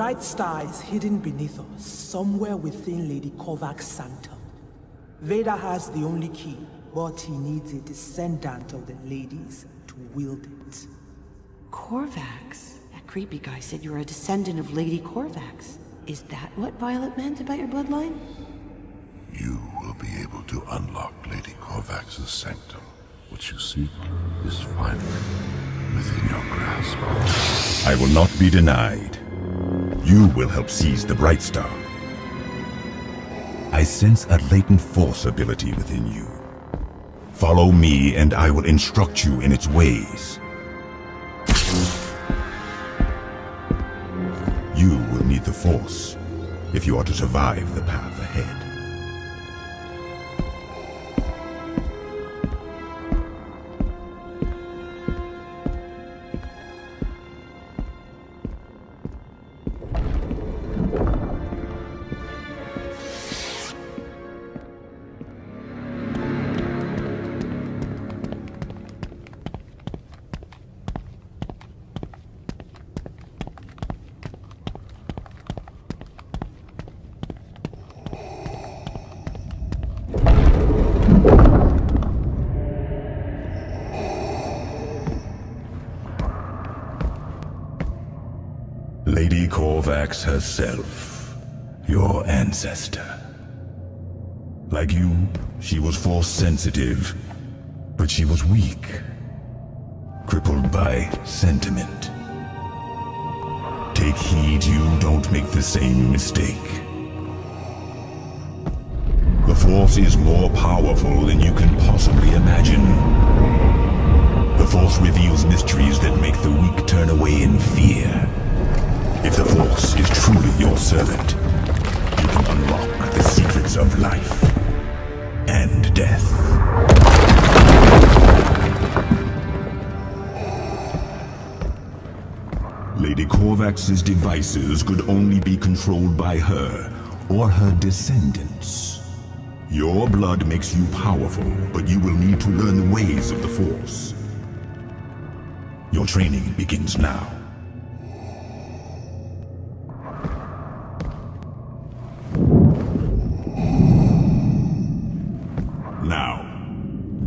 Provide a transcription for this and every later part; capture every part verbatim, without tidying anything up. Bright Star is hidden beneath us, somewhere within Lady Corvax's sanctum. Vader has the only key, but he needs a descendant of the Ladies to wield it. Corvax? That creepy guy said you were a descendant of Lady Corvax. Is that what Violet meant about your bloodline? You will be able to unlock Lady Corvax's sanctum. What you seek is finally within your grasp. I will not be denied. You will help seize the Bright Star. I sense a latent force ability within you. Follow me and I will instruct you in its ways. You will need the Force if you are to survive the path ahead. Lady Corvax herself, your ancestor. Like you, she was force-sensitive, but she was weak, crippled by sentiment. Take heed you don't make the same mistake. The Force is more powerful than you can possibly imagine. The Force reveals mysteries that make the weak turn away in fear. If the Force is truly your servant, you can unlock the secrets of life and death. Lady Corvax's devices could only be controlled by her or her descendants. Your blood makes you powerful, but you will need to learn the ways of the Force. Your training begins now.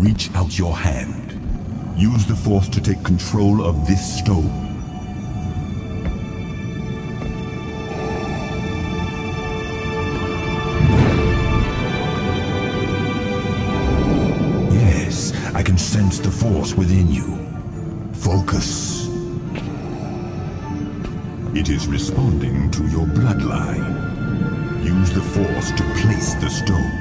Reach out your hand. Use the Force to take control of this stone. Yes, I can sense the Force within you. Focus. It is responding to your bloodline. Use the Force to place the stone.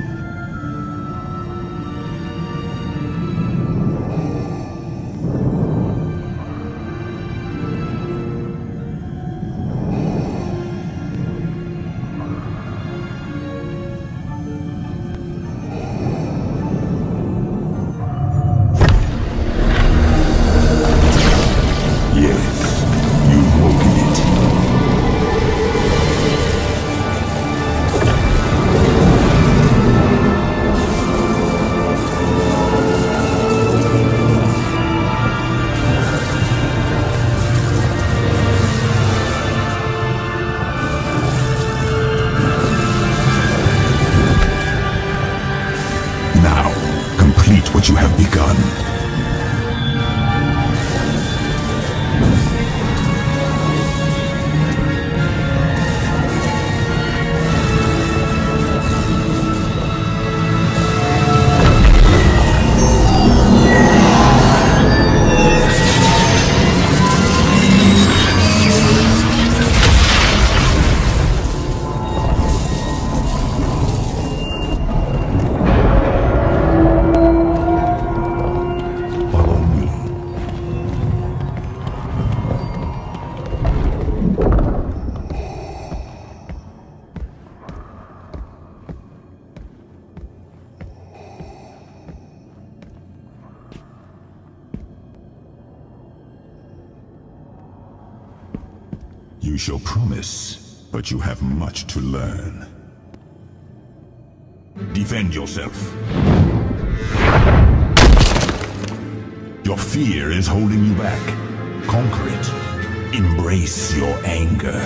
You shall promise, but you have much to learn. Defend yourself. Your fear is holding you back. Conquer it. Embrace your anger.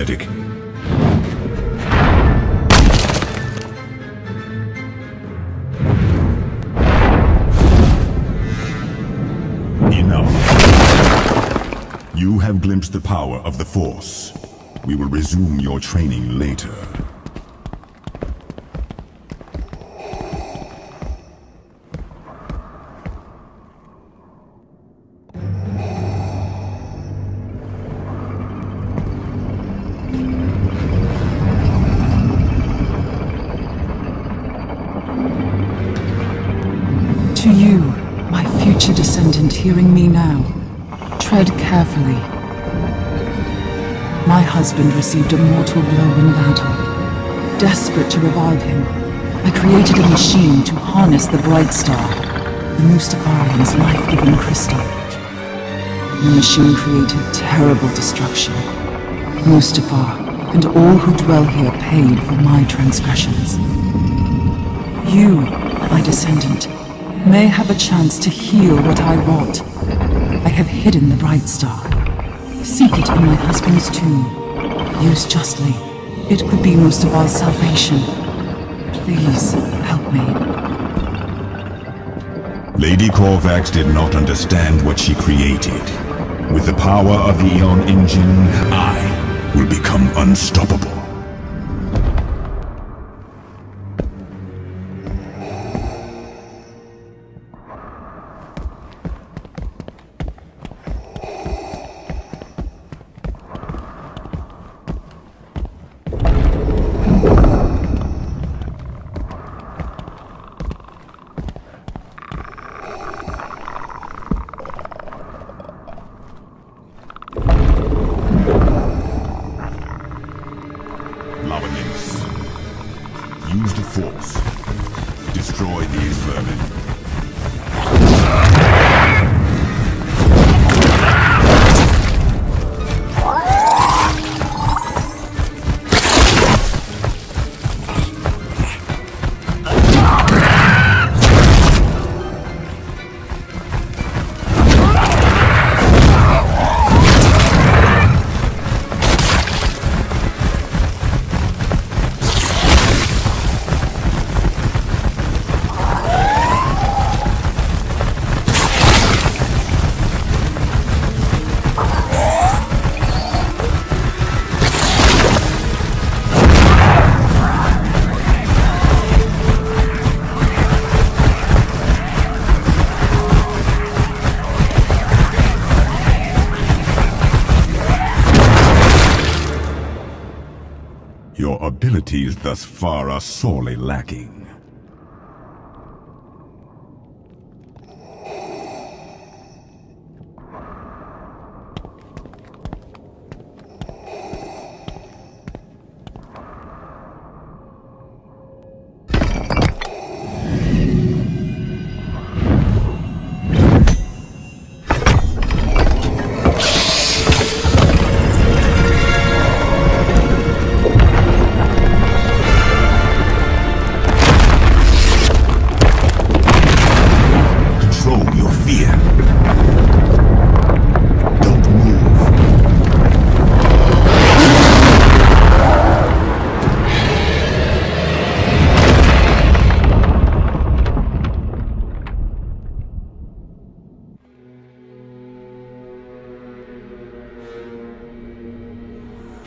pathetic. Enough. You have glimpsed the power of the Force. We will resume your training later. To you, my future descendant, hearing me now, tread carefully. My husband received a mortal blow in battle. Desperate to revive him, I created a machine to harness the Bright Star, the Mustafarian's life-giving crystal. The machine created terrible destruction. Mustafar and all who dwell here paid for my transgressions. You, my descendant, may have a chance to heal what I wrought. I have hidden the Bright Star. Seek it in my husband's tomb. Use justly. It could be Mustafar's salvation. Please, help me. Lady Corvax did not understand what she created. With the power of the Eon Engine, I will become unstoppable. Use the Force. Destroy these vermin. Your abilities thus far are sorely lacking.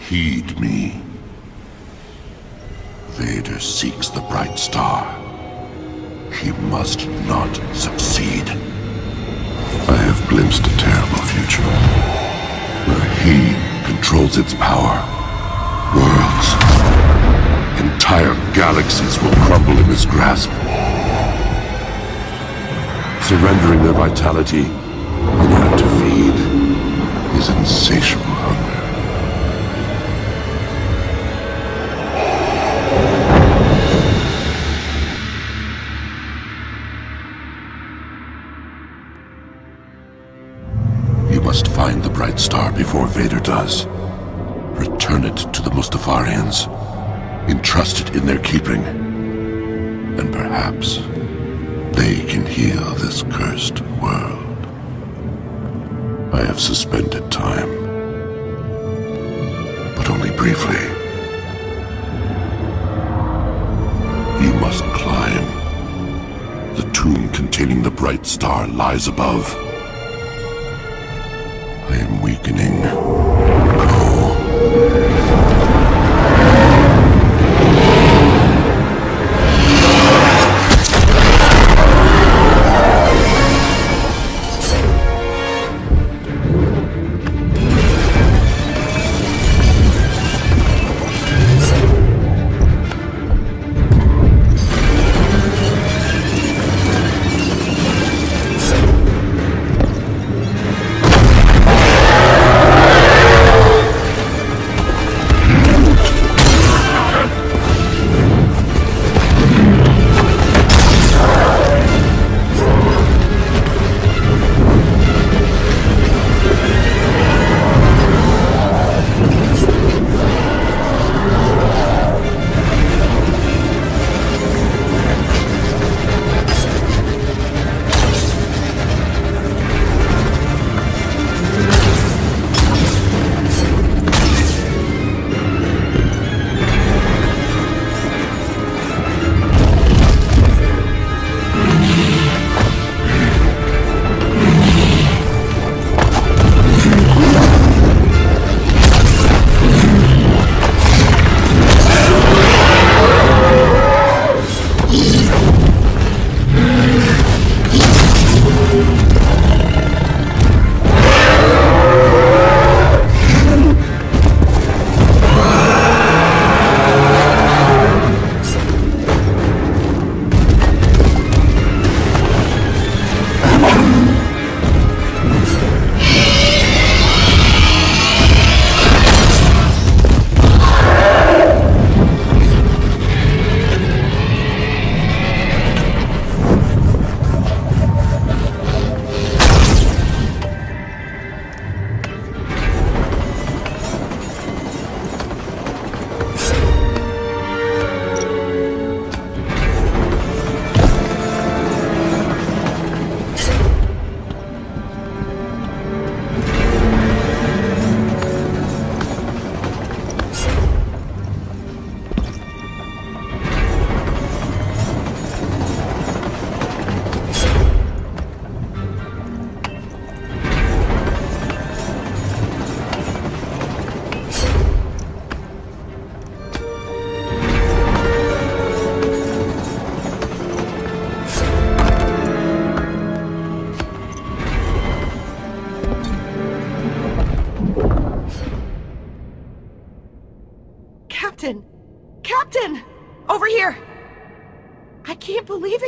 Heed me. Vader seeks the Bright Star. He must not succeed. I have glimpsed a terrible future, where he controls its power. Worlds, entire galaxies will crumble in his grasp, surrendering their vitality in order to feed his insatiable hunger. Must find the Bright Star before Vader does. Return it to the Mustafarians. Entrust it in their keeping. And perhaps they can heal this cursed world. I have suspended time, but only briefly. You must climb. The tomb containing the bright star lies above. I am weakening. Go.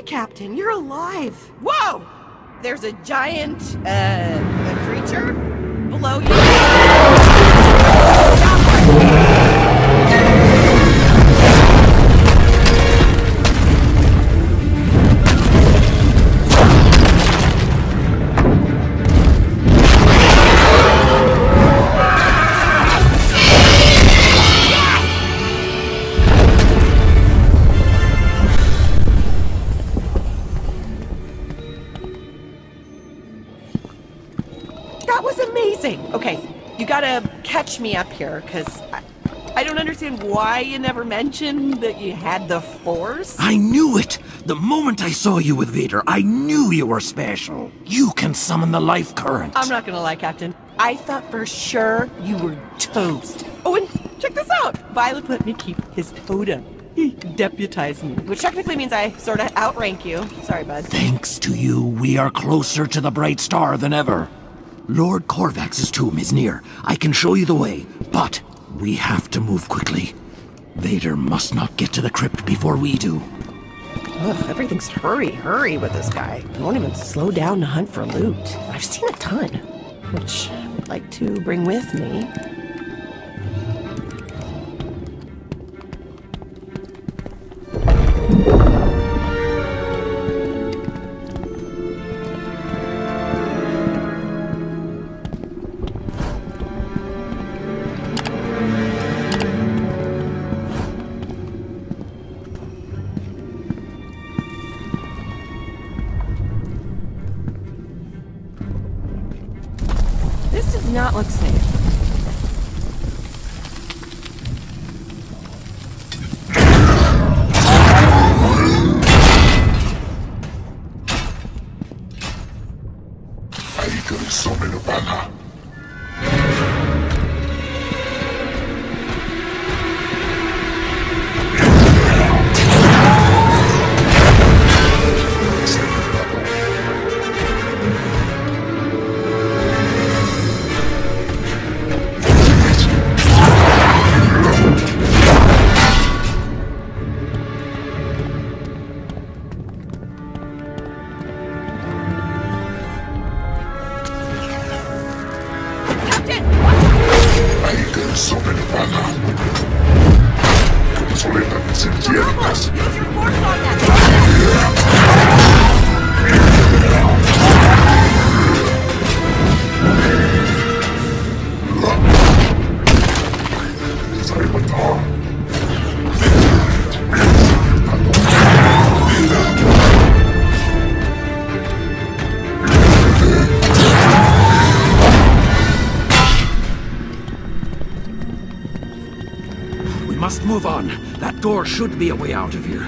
Captain, you're alive. Whoa! There's a giant, uh, a creature below you. Me up here because I, I don't understand why you never mentioned that you had the Force. I knew it! The moment I saw you with Vader, I knew you were special. You can summon the life current. I'm not gonna lie, Captain. I thought for sure you were toast. Oh, and check this out! Violet let me keep his totem. He deputized me, which technically means I sort of outrank you. Sorry, bud. Thanks to you, we are closer to the Bright Star than ever. Lord Corvax's tomb is near. I can show you the way, but we have to move quickly. Vader must not get to the crypt before we do. Ugh, everything's hurry, hurry with this guy. He won't even slow down to hunt for loot. I've seen a ton, which I'd like to bring with me. Not look safe. magically summon a banner. Move on. That door should be a way out of here.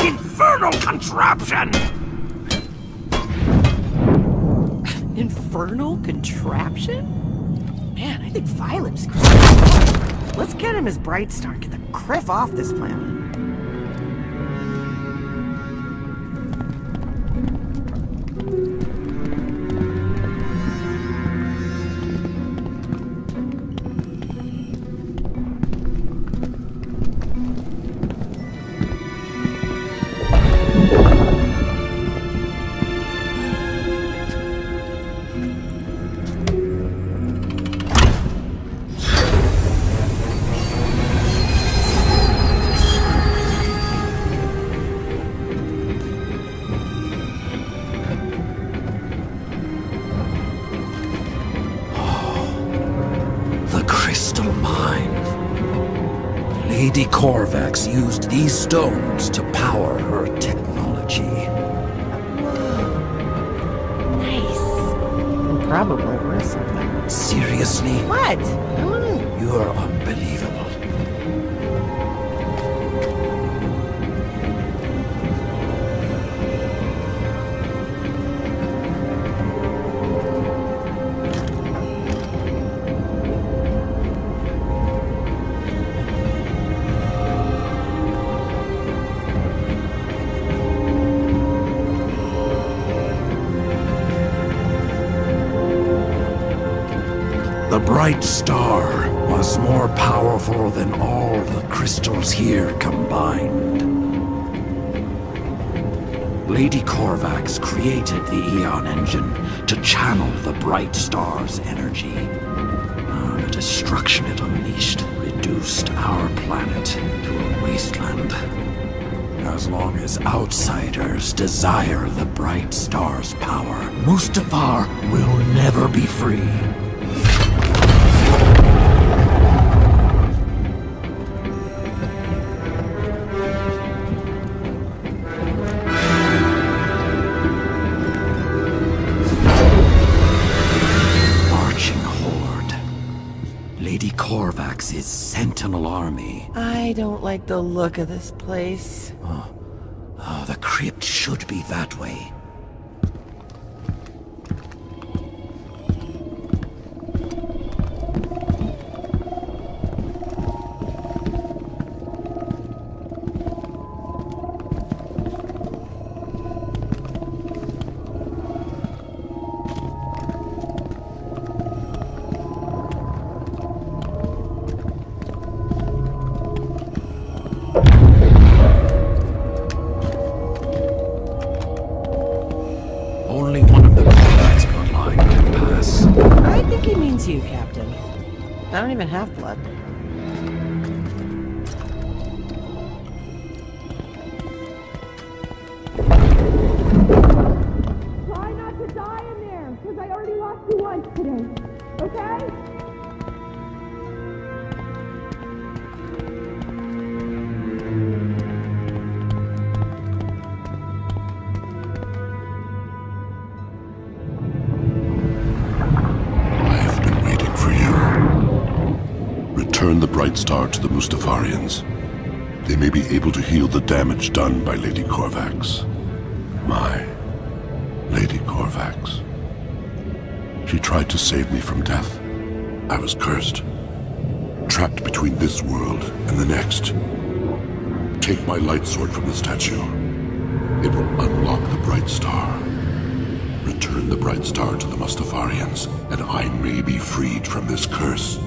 Infernal contraption? Man, I think Violet's crazy. Let's get him as Bright Star and get the criff off this planet. Lady Corvax used these stones to power her technology. Whoa. Nice. And probably worth something. Seriously? What? I wanna... You're unbelievable. The Bright Star was more powerful than all the crystals here combined. Lady Corvax created the Eon Engine to channel the Bright Star's energy. Uh, the destruction it unleashed reduced our planet to a wasteland. As long as outsiders desire the Bright Star's power, Mustafar will never be free. Corvax's sentinel army. I don't like the look of this place. Oh. Oh, the crypt should be that way. You, Captain. I don't even have blood. today, okay? The Bright Star to the Mustafarians. They may be able to heal the damage done by Lady Corvax. My Lady Corvax. She tried to save me from death. I was cursed. Trapped between this world and the next. Take my light sword from the statue. It will unlock the Bright Star. Return the Bright Star to the Mustafarians, and I may be freed from this curse.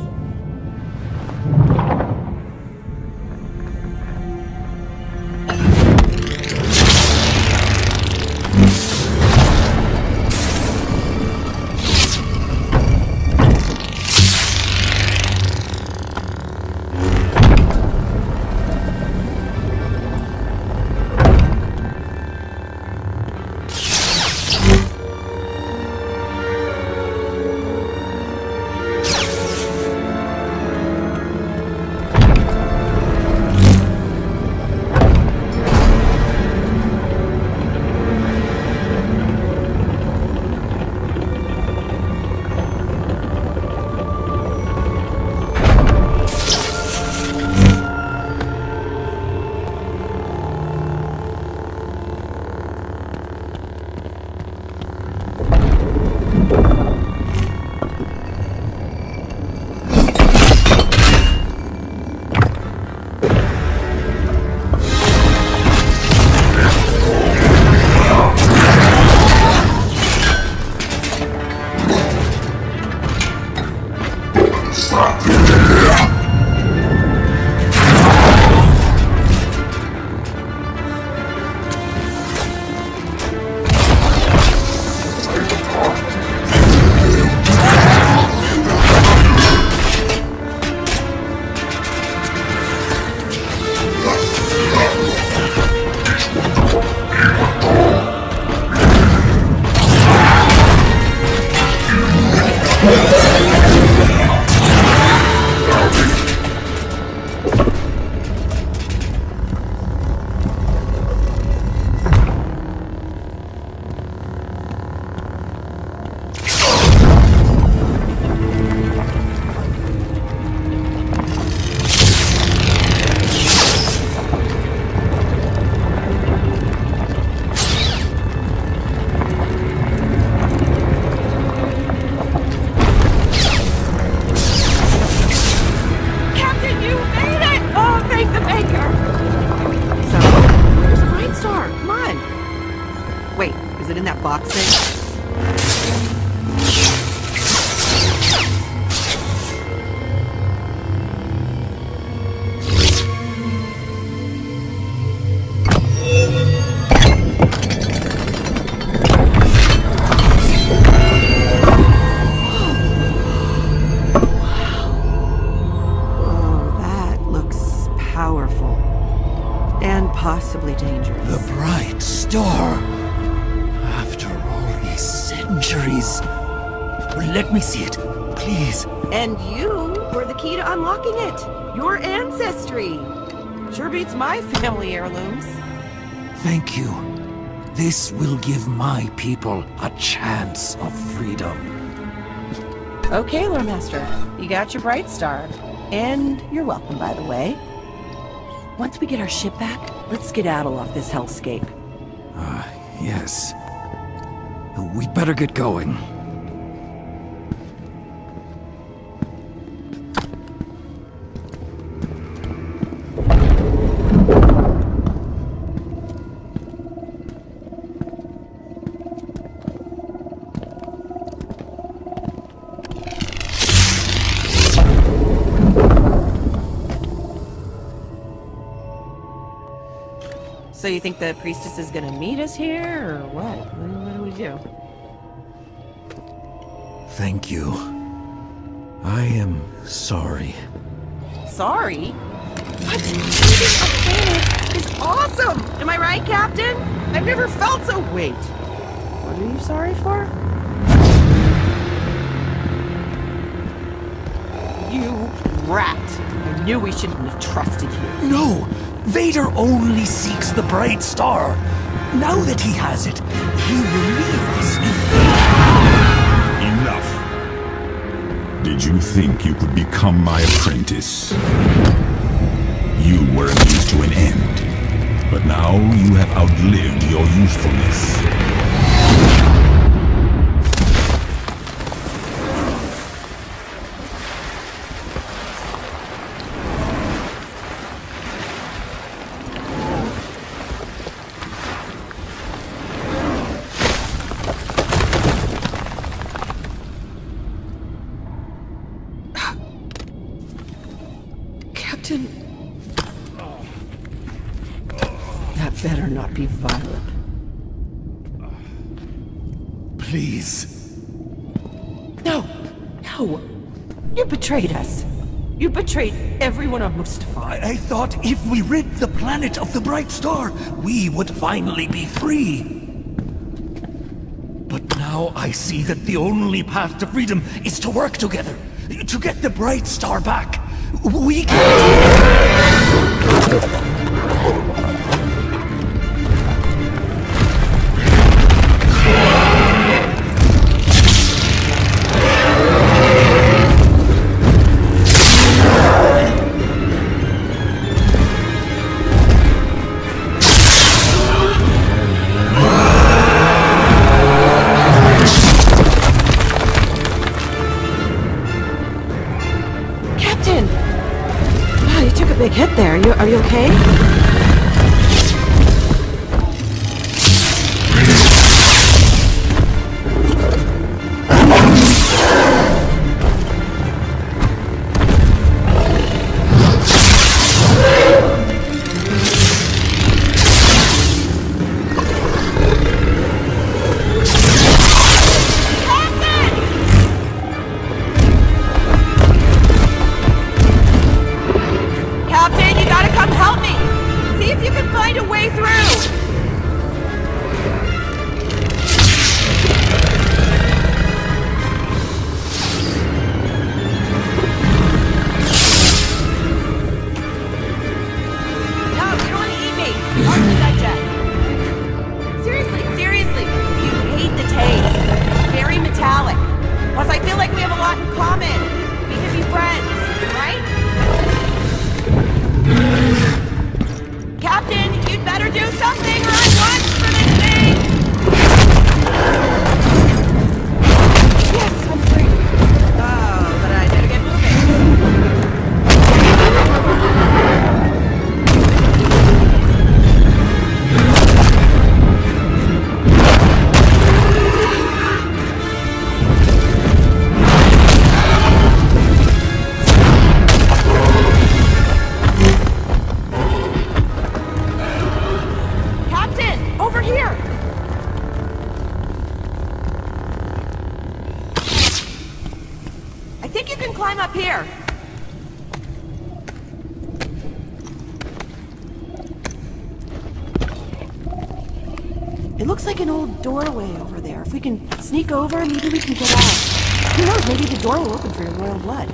My family heirlooms. Thank you. This will give my people a chance of freedom. Okay, Loremaster. You got your Bright Star. And you're welcome, by the way. Once we get our ship back, let's skedaddle off this hellscape. Ah, uh, yes. We'd better get going. So you think the priestess is gonna meet us here, or what? What do we do? Thank you. I am sorry. Sorry? What? This is awesome! Am I right, Captain? I've never felt so... Wait. What are you sorry for? You rat! I knew we shouldn't have trusted you. No! Vader only seeks the Bright Star. Now that he has it, he will leave us. Enough! Did you think you could become my apprentice? You were a means to an end, but now you have outlived your usefulness. That better not be Violet. Please. No! No! You betrayed us. You betrayed everyone on Mustafar. I, I thought if we rid the planet of the Bright Star, we would finally be free. But now I see that the only path to freedom is to work together. To get the Bright Star back. We can... Big hit there. You, are you okay? Here. It looks like an old doorway over there. If we can sneak over, maybe we can get out. Who knows, maybe the door will open for your royal blood.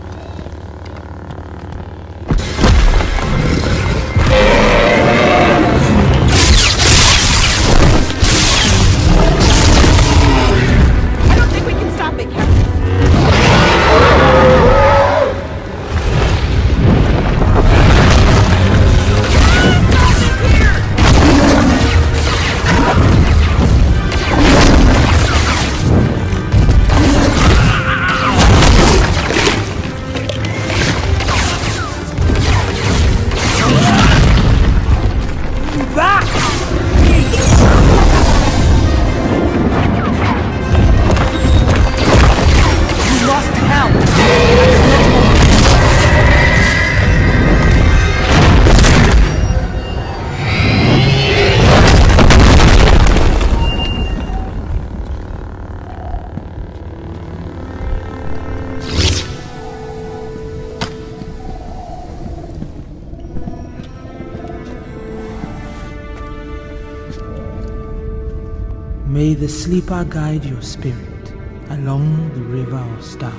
May the sleeper guide your spirit along the river of stars.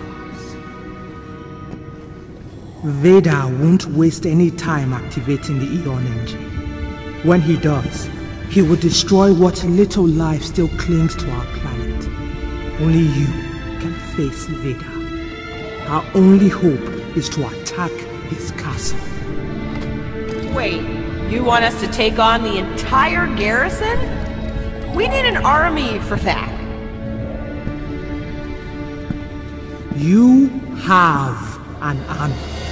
Vader won't waste any time activating the Eon Engine. When he does, he will destroy what little life still clings to our planet. Only you can face Vader. Our only hope is to attack his castle. Wait, you want us to take on the entire garrison? We need an army for that. You have an army.